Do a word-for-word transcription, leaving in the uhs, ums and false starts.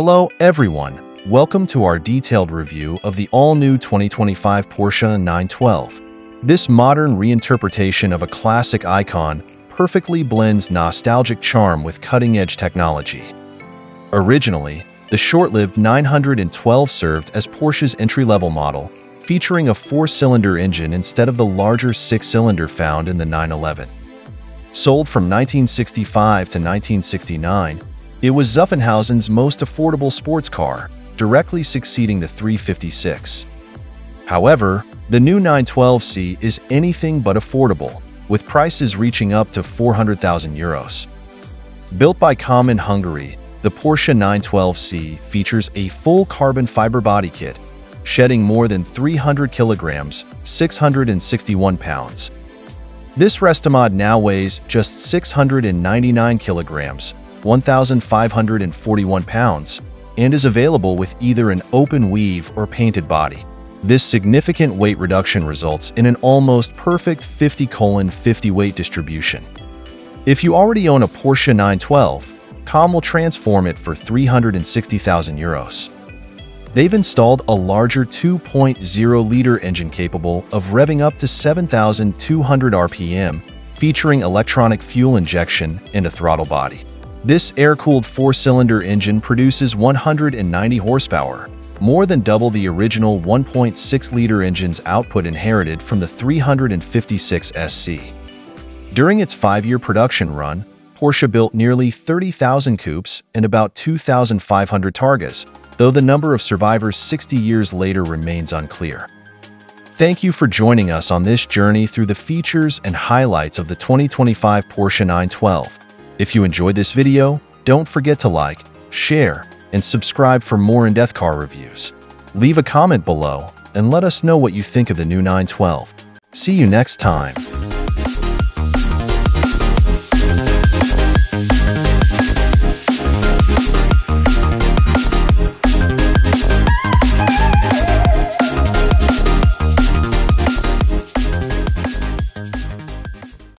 Hello everyone, welcome to our detailed review of the all-new twenty twenty-five Porsche nine twelve. This modern reinterpretation of a classic icon perfectly blends nostalgic charm with cutting-edge technology. Originally, the short-lived nine twelve served as Porsche's entry-level model, featuring a four-cylinder engine instead of the larger six-cylinder found in the nine eleven. Sold from nineteen sixty-five to nineteen sixty-nine, it was Zuffenhausen's most affordable sports car, directly succeeding the three fifty-six. However, the new nine twelve C is anything but affordable, with prices reaching up to four hundred thousand euros. Built by Kamm in Hungary, the Porsche nine twelve C features a full carbon fiber body kit, shedding more than three hundred kilograms, six hundred sixty-one pounds. This Restomod now weighs just six hundred ninety-nine kilograms, one thousand five hundred forty-one pounds, and is available with either an open weave or painted body. This significant weight reduction results in an almost perfect fifty colon fifty weight distribution. If you already own a Porsche nine twelve, Kamm will transform it for three hundred sixty thousand euros. They've installed a larger two point oh liter engine capable of revving up to seven thousand two hundred R P M, featuring electronic fuel injection and a throttle body. This air-cooled four-cylinder engine produces one hundred ninety horsepower, more than double the original one point six liter engine's output inherited from the three fifty-six S C. During its five-year production run, Porsche built nearly thirty thousand coupes and about two thousand five hundred targas, though the number of survivors sixty years later remains unclear. Thank you for joining us on this journey through the features and highlights of the twenty twenty-five Porsche nine twelve. If you enjoyed this video, don't forget to like, share, and subscribe for more in-depth car reviews. Leave a comment below and let us know what you think of the new nine twelve. See you next time.